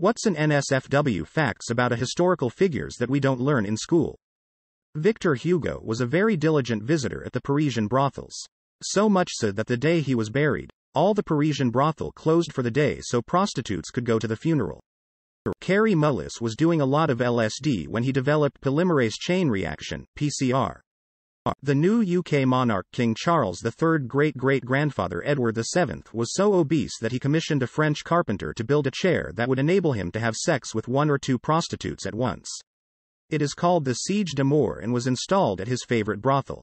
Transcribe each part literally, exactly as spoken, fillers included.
What's an N S F W facts about a historical figures that we don't learn in school? Victor Hugo was a very diligent visitor at the Parisian brothels. So much so that the day he was buried, all the Parisian brothel closed for the day so prostitutes could go to the funeral. Kary Mullis was doing a lot of L S D when he developed polymerase chain reaction, P C R. The new U K monarch King Charles the third great-great-grandfather Edward the seventh was so obese that he commissioned a French carpenter to build a chair that would enable him to have sex with one or two prostitutes at once. It is called the Siege d'Amour and was installed at his favorite brothel.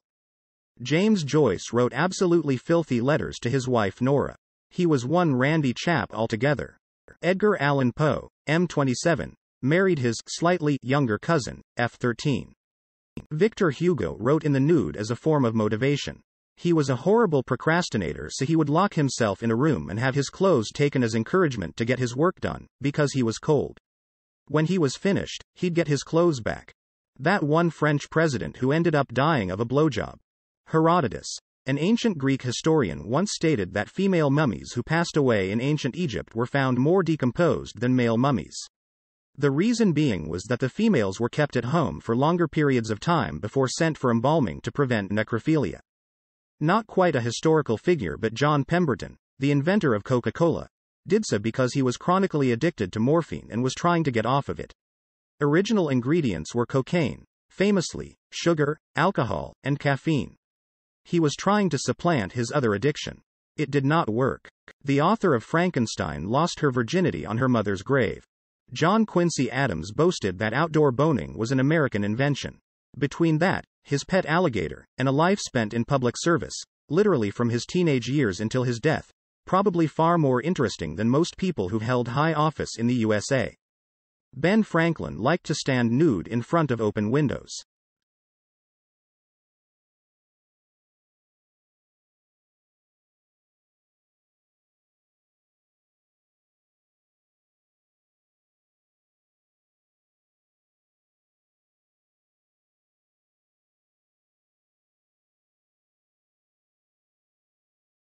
James Joyce wrote absolutely filthy letters to his wife Nora. He was one randy chap altogether. Edgar Allan Poe, M twenty-seven, married his slightly younger cousin, F thirteen. Victor Hugo wrote in the nude as a form of motivation. He was a horrible procrastinator, so he would lock himself in a room and have his clothes taken as encouragement to get his work done, because he was cold. When he was finished, he'd get his clothes back. That one French president who ended up dying of a blowjob. Herodotus, an ancient Greek historian, once stated that female mummies who passed away in ancient Egypt were found more decomposed than male mummies. The reason being was that the females were kept at home for longer periods of time before sent for embalming to prevent necrophilia. Not quite a historical figure, but John Pemberton, the inventor of Coca-Cola, did so because he was chronically addicted to morphine and was trying to get off of it. Original ingredients were cocaine, famously, sugar, alcohol, and caffeine. He was trying to supplant his other addiction. It did not work. The author of Frankenstein lost her virginity on her mother's grave. John Quincy Adams boasted that outdoor boning was an American invention. Between that, his pet alligator, and a life spent in public service, literally from his teenage years until his death, probably far more interesting than most people who've held high office in the U S A. Ben Franklin liked to stand nude in front of open windows.